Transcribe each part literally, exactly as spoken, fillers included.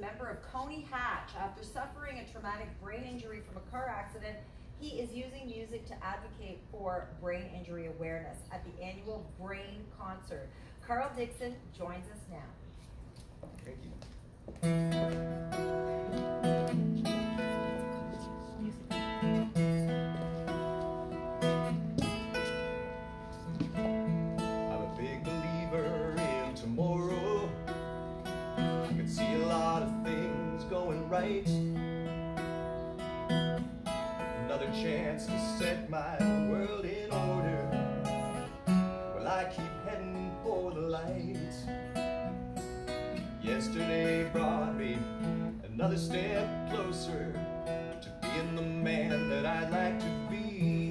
a member of Coney Hatch. After suffering a traumatic brain injury from a car accident, he is using music to advocate for brain injury awareness at the annual Brain Concert. Carl Dixon joins us now. Thank you. Music. Right. Another chance to set my world in order. Well, I keep heading for the light. Yesterday brought me another step closer to being the man that I'd like to be.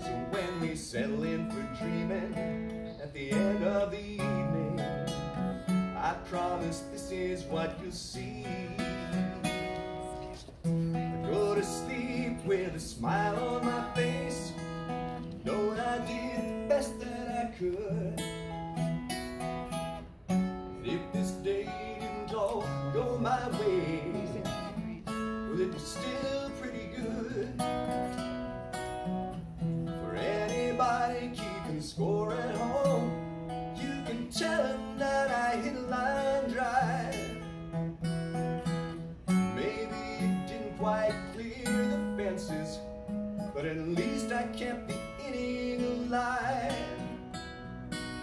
So when we settle in for dreaming at the end of the evening, I promise this is what you'll see. With a smile on my face, knowing I did the best that I could. And if this day didn't all go my way, well, it was still pretty good. For anybody keeping score at home, you can tell them that I hit a line drive. Maybe it didn't quite clear, but at least I kept the inning alive.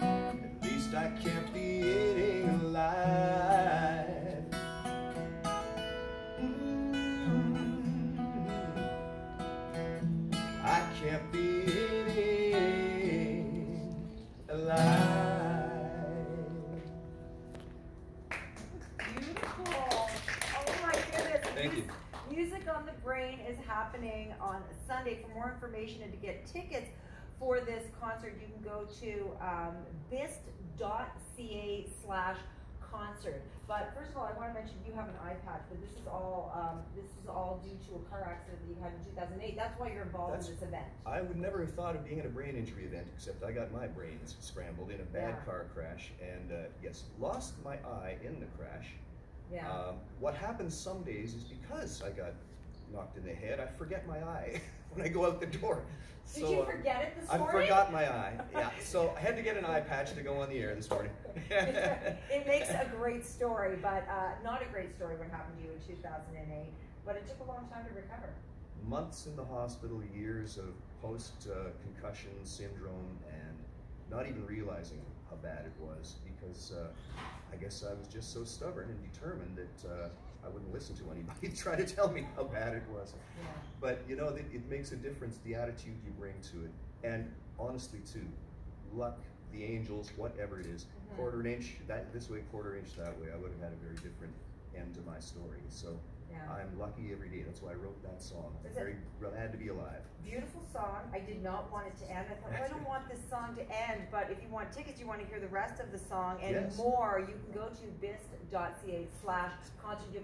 At least I kept the inning alive. Mm-hmm. I kept the inning alive. Beautiful. Oh my goodness. Thank you. Music on the Brain is happening on Sunday. For more information and to get tickets for this concert, you can go to um, bist.ca slash concert. But first of all, I want to mention you have an eye patch, but this is all um, this is all due to a car accident that you had in two thousand eight. That's why you're involved That's, in this event. I would never have thought of being at a brain injury event, except I got my brains scrambled in a bad yeah. car crash, and uh, yes, lost my eye in the crash. Yeah. Um, what happens some days is because I got knocked in the head, I forget my eye when I go out the door. So, did you forget it this morning? I forgot my eye, yeah. So I had to get an eye patch to go on the air this morning. It makes a great story, but uh, not a great story what happened to you in two thousand eight, but it took a long time to recover. Months in the hospital, years of post-concussion uh, syndrome, and not even realizing how bad it was, because uh, I guess I was just so stubborn and determined that uh, I wouldn't listen to anybody to try to tell me how bad it was. Yeah. But you know, it, it makes a difference, the attitude you bring to it. And honestly too, luck, the angels, whatever it is, mm-hmm. quarter inch that this way, quarter inch that way, I would have had a very different end to my story. So yeah. I'm lucky every day. That's why I wrote that song. I'm very glad to be alive. Beautiful song. I did not want it to end. I thought, well, I don't want this song to end, but if you want tickets, you want to hear the rest of the song and yes. more, you can go to bist.ca slash concert.